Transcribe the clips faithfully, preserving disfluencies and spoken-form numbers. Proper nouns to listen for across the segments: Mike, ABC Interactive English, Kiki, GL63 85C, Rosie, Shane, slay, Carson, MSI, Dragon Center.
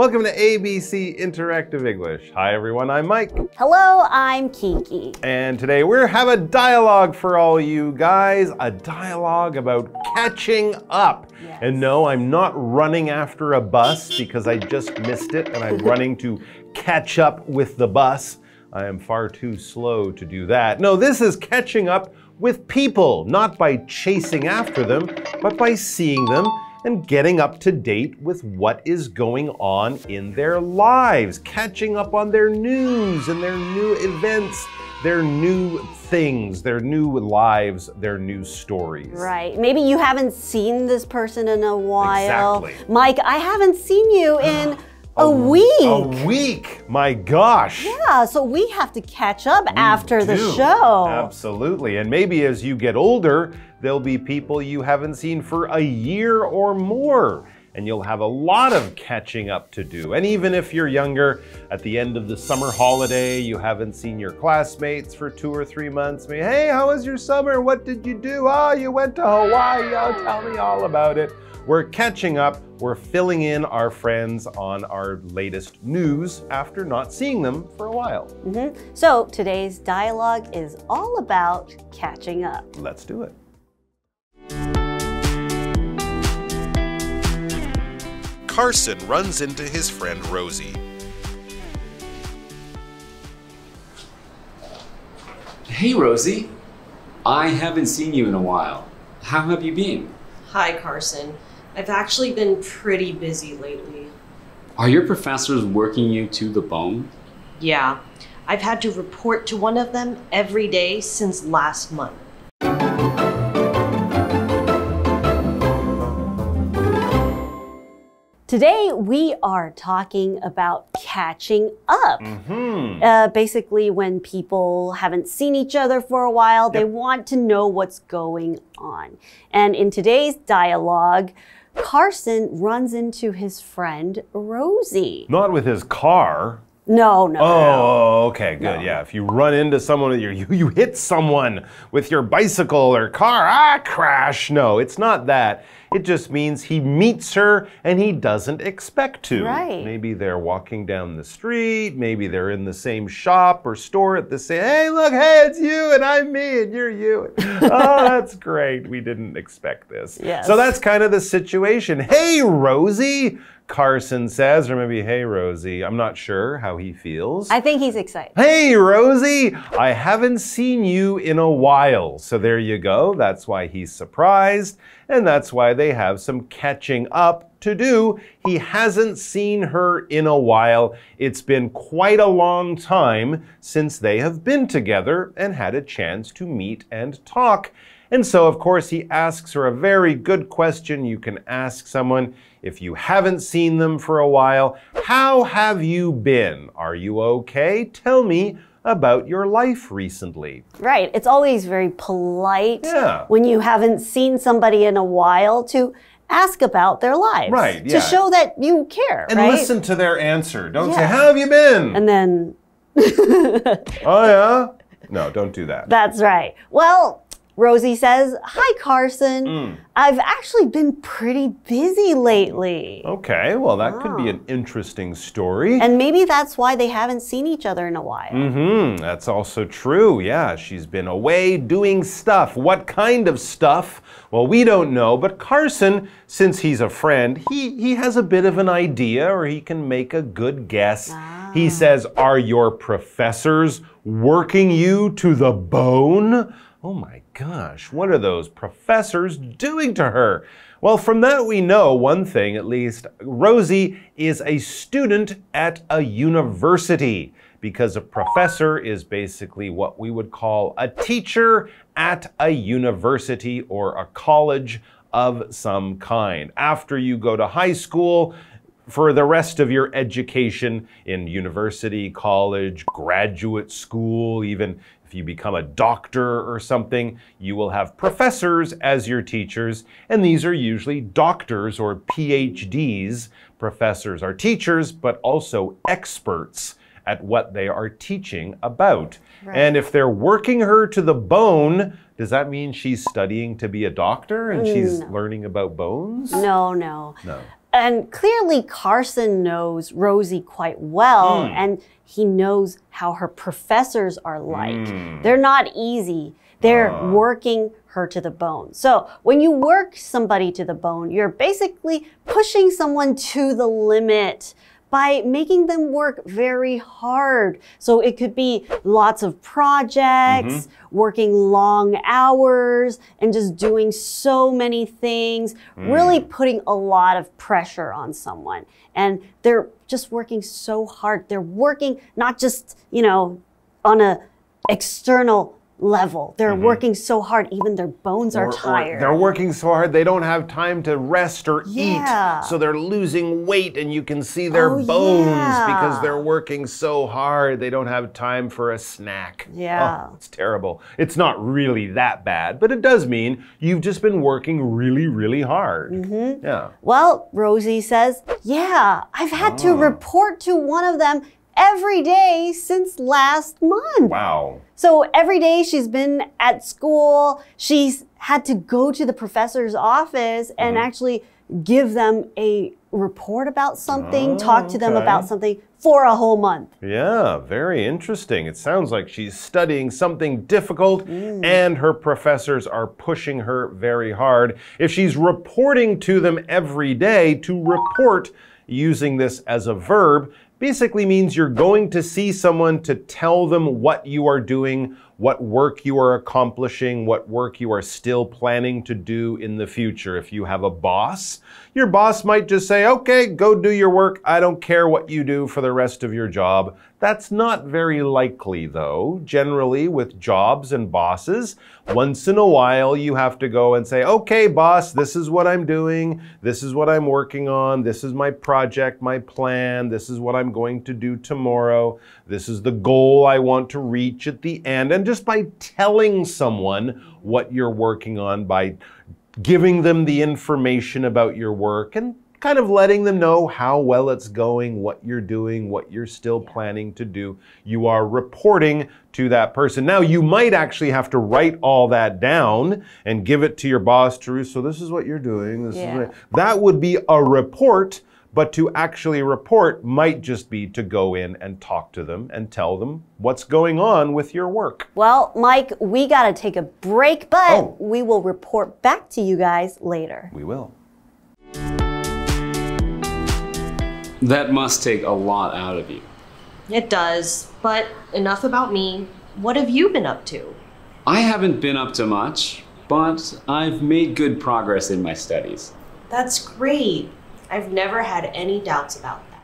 Welcome to A B C Interactive English. Hi everyone, I'm Mike. Hello, I'm Kiki. And today we have a dialogue for all you guys, a dialogue about catching up. Yes. And no, I'm not running after a bus because I just missed it and I'm running to catch up with the bus. I am far too slow to do that. No, this is catching up with people, not by chasing after them, but by seeing them and getting up to date with what is going on in their lives, catching up on their news and their new events, their new things, their new lives, their new stories. Right, maybe you haven't seen this person in a while. Exactly. Mike, I haven't seen you in A, a week. A week, my gosh. Yeah, so we have to catch up we after do. the show. Absolutely, and maybe as you get older, there'll be people you haven't seen for a year or more, and you'll have a lot of catching up to do. And even if you're younger, at the end of the summer holiday, you haven't seen your classmates for two or three months. I mean, hey, how was your summer? What did you do? Oh, you went to Hawaii. Oh, tell me all about it. We're catching up, we're filling in our friends on our latest news after not seeing them for a while. Mm-hmm. So today's dialogue is all about catching up. Let's do it. Carson runs into his friend Rosie. Hey Rosie, I haven't seen you in a while. How have you been? Hi Carson. I've actually been pretty busy lately. Are your professors working you to the bone? Yeah, I've had to report to one of them every day since last month. Today we are talking about catching up. Mm-hmm. uh, basically when people haven't seen each other for a while, yep. They want to know what's going on. And in today's dialogue, Carson runs into his friend Rosie. Not with his car. No, no. Oh, no. Okay, good. No. Yeah, if you run into someone, you, you hit someone with your bicycle or car, ah, crash. No, it's not that. It just means he meets her and he doesn't expect to. Right. Maybe they're walking down the street, maybe they're in the same shop or store at the same, hey, look, hey, it's you and I'm me and you're you. Oh, that's great. We didn't expect this. Yes. So that's kind of the situation. Hey, Rosie, Carson says, or maybe, hey, Rosie. I'm not sure how he feels. I think he's excited. Hey, Rosie, I haven't seen you in a while. So there you go. That's why he's surprised. And that's why they have some catching up to do. He hasn't seen her in a while. It's been quite a long time since they have been together and had a chance to meet and talk. And so, of course, he asks her a very good question you can ask someone if you haven't seen them for a while. How have you been? Are you okay? Tell me about your life recently. Right, it's always very polite yeah. when you haven't seen somebody in a while to ask about their lives. Right, yeah. To show that you care, and right? listen to their answer. Don't yeah. say, how have you been? And then... oh, yeah? No, don't do that. That's right. Well, Rosie says, hi, Carson. Mm. I've actually been pretty busy lately. Okay, well, that wow. could be an interesting story. And maybe that's why they haven't seen each other in a while. Mm-hmm, that's also true. Yeah, she's been away doing stuff. What kind of stuff? Well, we don't know, but Carson, since he's a friend, he, he has a bit of an idea or he can make a good guess. Ah. He says, are your professors working you to the bone? Oh my gosh, what are those professors doing to her? Well, from that we know one thing at least. Rosie is a student at a university because a professor is basically what we would call a teacher at a university or a college of some kind. After you go to high school, for the rest of your education in university, college, graduate school, even if you become a doctor or something, you will have professors as your teachers, and these are usually doctors or P H Ds. Professors are teachers, but also experts at what they are teaching about. Right. And if they're working her to the bone, does that mean she's studying to be a doctor and she's no. learning about bones? No, no. No. And clearly Carson knows Rosie quite well, mm. and he knows how her professors are like. Mm. They're not easy. They're uh. working her to the bone. So when you work somebody to the bone, you're basically pushing someone to the limit by making them work very hard. So it could be lots of projects, mm-hmm. working long hours, and just doing so many things, mm. really putting a lot of pressure on someone. And they're just working so hard. They're working not just, you know, on an external level. They're mm-hmm. working so hard, even their bones are or, tired. Or they're working so hard, they don't have time to rest or yeah. eat. So they're losing weight, and you can see their oh, bones yeah. because they're working so hard, they don't have time for a snack. Yeah. Oh, it's terrible. It's not really that bad, but it does mean you've just been working really, really hard. Mm-hmm. Yeah. Well, Rosie says, yeah, I've had oh. to report to one of them every day since last month. Wow. So every day she's been at school, she's had to go to the professor's office and mm-hmm. actually give them a report about something, oh, talk to them okay. about something for a whole month. Yeah, very interesting. It sounds like she's studying something difficult mm. and her professors are pushing her very hard. If she's reporting to them every day, to report, using this as a verb, basically means you're going to see someone to tell them what you are doing, what work you are accomplishing, what work you are still planning to do in the future. If you have a boss, your boss might just say, okay, go do your work. I don't care what you do for the rest of your job. That's not very likely though. Generally with jobs and bosses, once in a while you have to go and say, okay, boss, this is what I'm doing. This is what I'm working on. This is my project, my plan. This is what I'm going to do tomorrow. This is the goal I want to reach at the end. And just by telling someone what you're working on, by giving them the information about your work and kind of letting them know how well it's going, what you're doing, what you're still planning to do. You are reporting to that person. Now, you might actually have to write all that down and give it to your boss to read. So this is what you're doing. This yeah. is what that would be a report. But to actually report might just be to go in and talk to them and tell them what's going on with your work. Well, Mike, we gotta take a break, but oh. we will report back to you guys later. We will. That must take a lot out of you. It does, but enough about me. What have you been up to? I haven't been up to much, but I've made good progress in my studies. That's great. I've never had any doubts about that.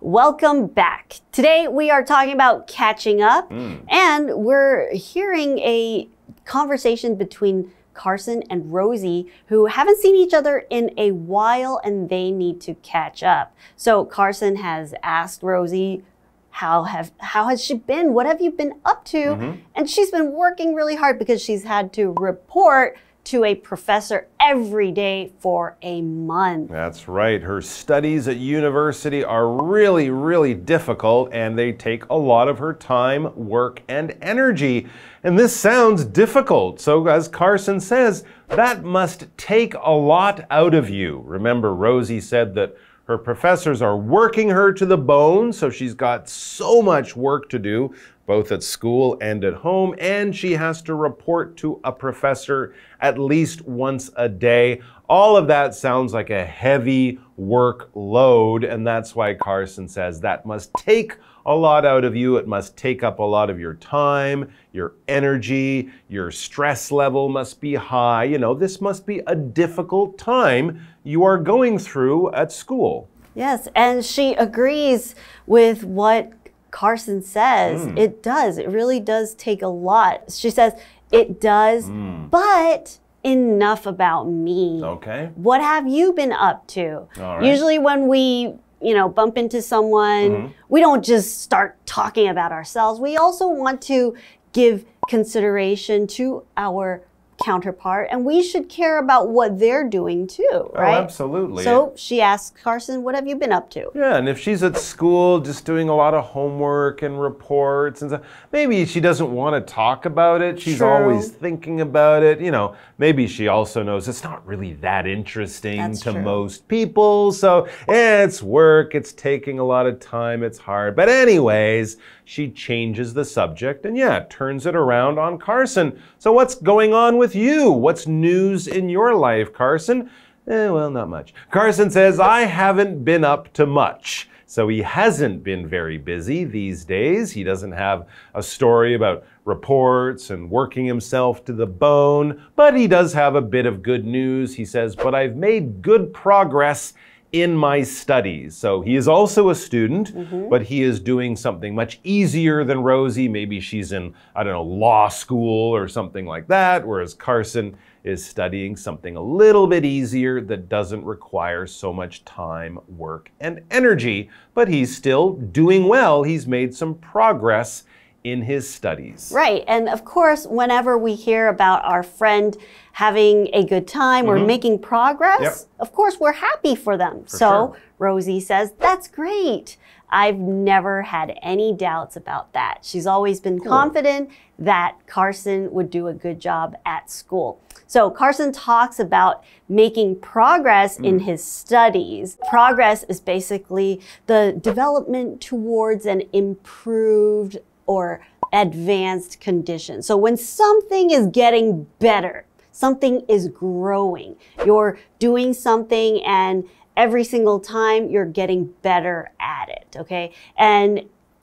Welcome back. Today we are talking about catching up, mm. and we're hearing a conversation between Carson and Rosie, who haven't seen each other in a while and they need to catch up. So Carson has asked Rosie, How have how has she been? What have you been up to? Mm-hmm. And she's been working really hard because she's had to report to a professor every day for a month. That's right. Her studies at university are really, really difficult, and they take a lot of her time, work, and energy. And this sounds difficult. So as Carson says, that must take a lot out of you. Remember, Rosie said that her professors are working her to the bone, so she's got so much work to do, both at school and at home, and she has to report to a professor at least once a day. All of that sounds like a heavy workload, and that's why Carson says that must take a lot out of you. It must take up a lot of your time, your energy, your stress level must be high. You know, this must be a difficult time you are going through at school. Yes, and she agrees with what Carson says. Mm. It does. It really does take a lot. She says, it does, mm. but enough about me. Okay. What have you been up to? All right. Usually when we you know, bump into someone, mm-hmm. we don't just start talking about ourselves. We also want to give consideration to our counterpart, and we should care about what they're doing too, right? Oh, absolutely. So she asks Carson, what have you been up to? Yeah, and if she's at school just doing a lot of homework and reports and stuff, maybe she doesn't want to talk about it. She's True. always thinking about it. You know, maybe she also knows it's not really that interesting That's to true. most people. So eh, it's work, it's taking a lot of time, it's hard. But anyways, she changes the subject and yeah, turns it around on Carson. So what's going on with you? What's news in your life, Carson? Eh, well, not much. Carson says, I haven't been up to much. So he hasn't been very busy these days. He doesn't have a story about reports and working himself to the bone, but he does have a bit of good news. He says, but I've made good progress in my studies. So he is also a student, mm-hmm. but he is doing something much easier than Rosie. Maybe she's in, I don't know, law school or something like that, whereas Carson is studying something a little bit easier that doesn't require so much time, work, and energy. But he's still doing well. He's made some progress in his studies. Right, and of course, whenever we hear about our friend having a good time mm-hmm. or making progress, yep. of course, we're happy for them. For so sure. Rosie says, that's great. I've never had any doubts about that. She's always been cool. confident that Carson would do a good job at school. So Carson talks about making progress mm. in his studies. Progress is basically the development towards an improved or advanced condition. So when something is getting better, something is growing, you're doing something and every single time you're getting better at it, okay? And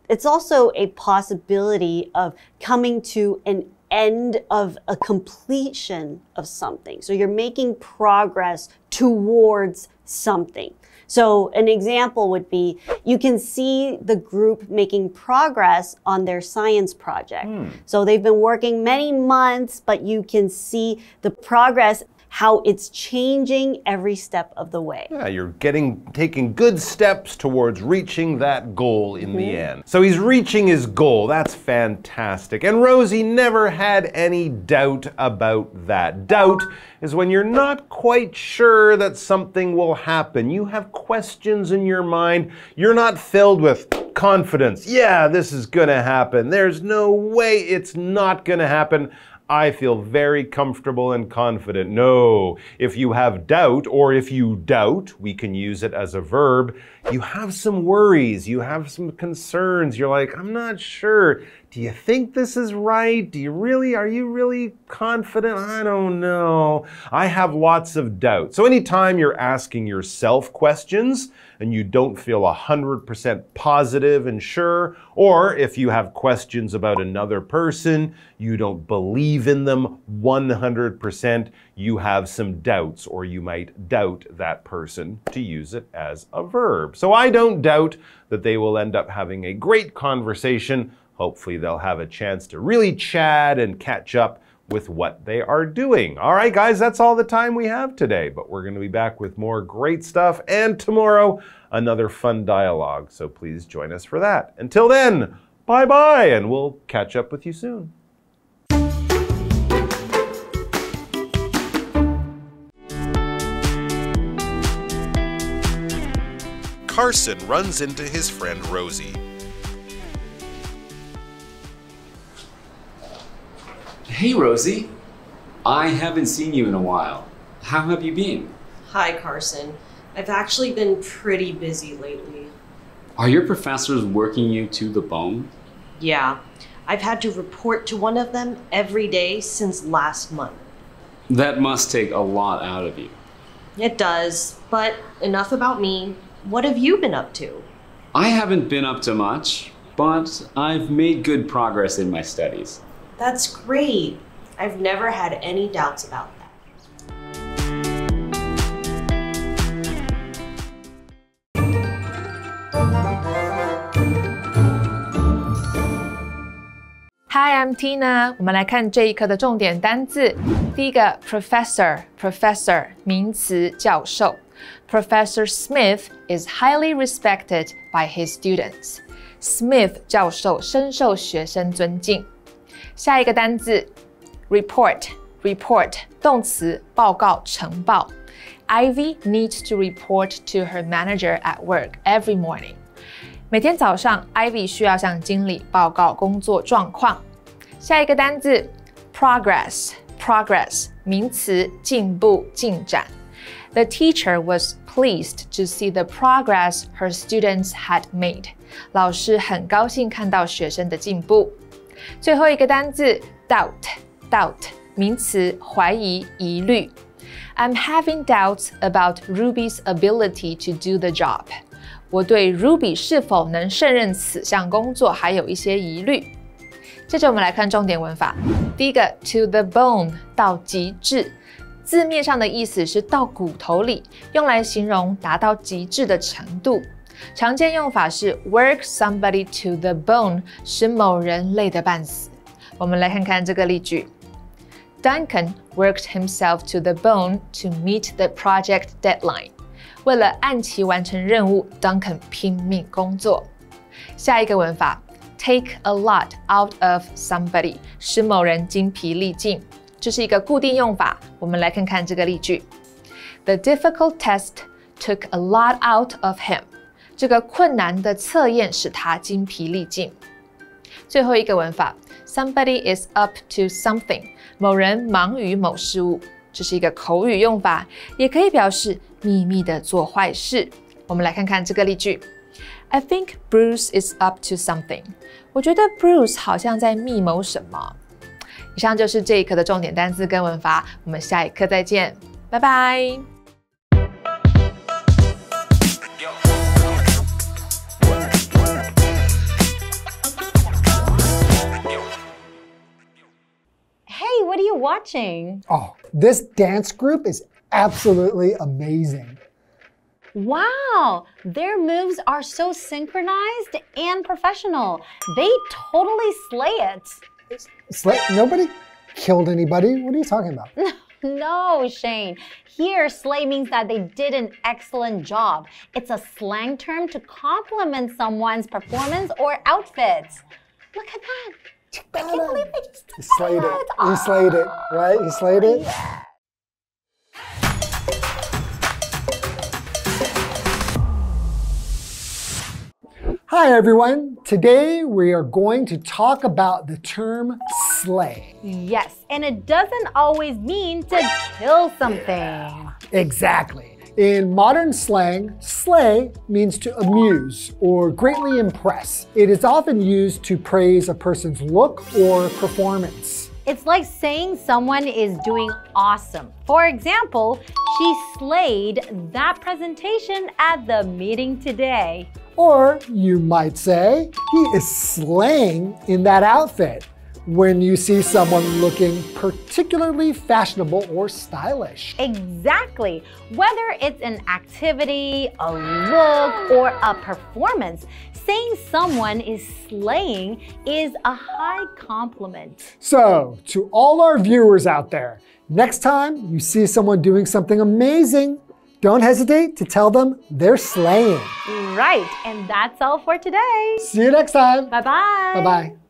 it's also a possibility of coming to an end of a completion of something. So you're making progress towards something. So an example would be, you can see the group making progress on their science project. Mm. So they've been working many months, but you can see the progress, how it's changing every step of the way. Yeah, you're getting, taking good steps towards reaching that goal in mm-hmm. the end. So he's reaching his goal. That's fantastic. And Rosie never had any doubt about that. Doubt is when you're not quite sure that something will happen. You have questions in your mind. You're not filled with confidence. Yeah, this is gonna happen. There's no way it's not gonna happen. I feel very comfortable and confident. No, if you have doubt, or if you doubt, we can use it as a verb, you have some worries, you have some concerns, you're like, I'm not sure. Do you think this is right? Do you really, are you really confident? I don't know. I have lots of doubt. So anytime you're asking yourself questions and you don't feel one hundred percent positive and sure, or if you have questions about another person, you don't believe in them one hundred percent, you have some doubts, or you might doubt that person, to use it as a verb. So I don't doubt that they will end up having a great conversation. Hopefully they'll have a chance to really chat and catch up with what they are doing. All right, guys, that's all the time we have today, but we're going to be back with more great stuff, and tomorrow another fun dialogue. So please join us for that. Until then, bye-bye, and we'll catch up with you soon. Carson runs into his friend Rosie. Hey Rosie, I haven't seen you in a while. How have you been? Hi Carson, I've actually been pretty busy lately. Are your professors working you to the bone? Yeah, I've had to report to one of them every day since last month. That must take a lot out of you. It does, but enough about me. What have you been up to? I haven't been up to much, but I've made good progress in my studies. That's great. I've never had any doubts about that. Hi, I'm Tina. 我们来看这一课的重点单字。第一个 professor, professor 名词教授。Professor Smith is highly respected by his students. Smith 教授深受学生尊敬。下一个单字 report report 动词报告呈报。Ivy needs to report to her manager at work every morning. 每天早上 ，Ivy 需要向经理报告工作状况。下一个单字 progress progress 名词进步进展。The teacher was pleased to see the progress her students had made. 老师很高兴看到学生的进步。最后一个单字 doubt doubt 名词怀疑疑虑。I'm having doubts about Ruby's ability to do the job. 我对 Ruby 是否能胜任此项工作还有一些疑虑。接着我们来看重点文法。第一个 to the bone 到极致，字面上的意思是到骨头里，用来形容达到极致的程度。常见用法是 work somebody to the bone， 使某人累得半死。我们来看看这个例句。 Duncan worked himself to the bone to meet the project deadline. 为了按期完成任务 ，Duncan 拼命工作。下一个文法 ，take a lot out of somebody， 使某人精疲力尽。这是一个固定用法。我们来看看这个例句 ：The difficult test took a lot out of him. 这个困难的测验使他精疲力尽。最后一个文法 ，somebody is up to something， 某人忙于某事物。这是一个口语用法，也可以表示秘密的做坏事。我们来看看这个例句 ：I think Bruce is up to something。我觉得 Bruce 好像在密谋什么。以上就是这一课的重点单词跟文法，我们下一课再见，拜拜。What are you watching? Oh, this dance group is absolutely amazing. Wow, their moves are so synchronized and professional. They totally slay it. Slay? Nobody killed anybody? What are you talking about? No, Shane. Here, slay means that they did an excellent job. It's a slang term to compliment someone's performance or outfit. Look at that. I can't believe I just did that. He slayed it. He slayed it, right? He slayed it. Yeah. Hi, everyone. Today we are going to talk about the term slay. Yes, and it doesn't always mean to kill something. Yeah, exactly. In modern slang, slay means to amuse or greatly impress. It is often used to praise a person's look or performance. It's like saying someone is doing awesome. For example, she slayed that presentation at the meeting today. Or you might say, he is slaying in that outfit. When you see someone looking particularly fashionable or stylish. Exactly. Whether it's an activity, a look, or a performance, saying someone is slaying is a high compliment. So, to all our viewers out there, next time you see someone doing something amazing, don't hesitate to tell them they're slaying. Right, and that's all for today. See you next time. Bye-bye. Bye-bye.